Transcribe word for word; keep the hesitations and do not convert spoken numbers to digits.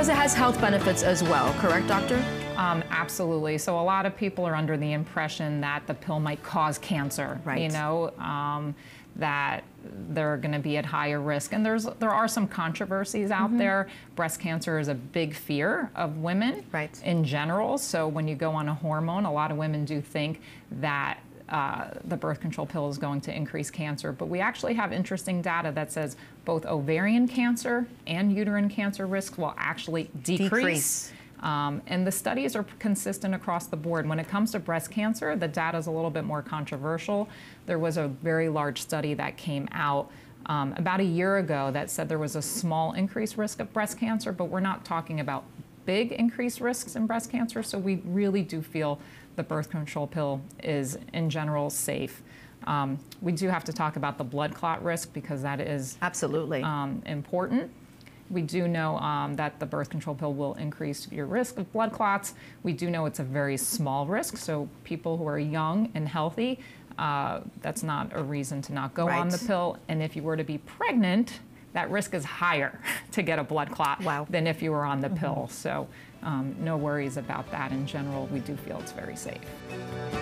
Because it has health benefits as well, correct, doctor? Um, absolutely. So a lot of people are under the impression that the pill might cause cancer, right. you know, um, that they're going to be at higher risk. And there's there are some controversies out mm-hmm. there. Breast cancer is a big fear of women right. in general. So when you go on a hormone, a lot of women do think that Uh, the birth control pill is going to increase cancer, but we actually have interesting data that says both ovarian cancer and uterine cancer risk will actually decrease. decrease. Um, and the studies are consistent across the board. When it comes to breast cancer, the data is a little bit more controversial. There was a very large study that came out um, about a year ago that said there was a small increased risk of breast cancer, but we're not talking about big increased risks in breast cancer, so we really do feel the birth control pill is, in general, safe. Um, we do have to talk about the blood clot risk because that is absolutely um, important. We do know um, that the birth control pill will increase your risk of blood clots. We do know it's a very small risk, so people who are young and healthy, uh, that's not a reason to not go right. on the pill. And if you were to be pregnant, that risk is higher to get a blood clot wow. than if you were on the mm-hmm. pill. So um, no worries about that in general. We do feel it's very safe.